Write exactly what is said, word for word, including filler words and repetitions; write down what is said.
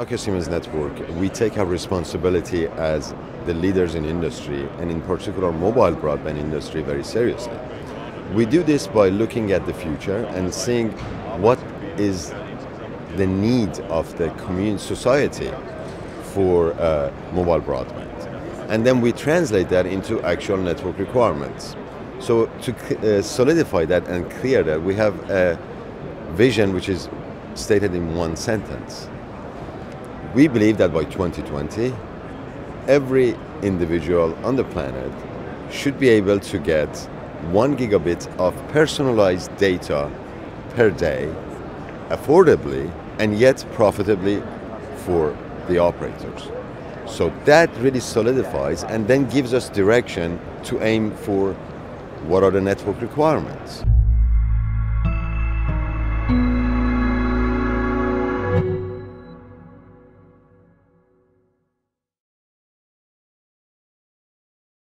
Nokia Siemens Networks, we take our responsibility as the leaders in industry, and in particular mobile broadband industry, very seriously. We do this by looking at the future and seeing what is the need of the community, society for uh, mobile broadband. And then we translate that into actual network requirements. So to uh, solidify that and clear that, we have a vision which is stated in one sentence. We believe that by twenty twenty, every individual on the planet should be able to get one gigabit of personalized data per day, affordably and yet profitably for the operators. So that really solidifies and then gives us direction to aim for what are the network requirements.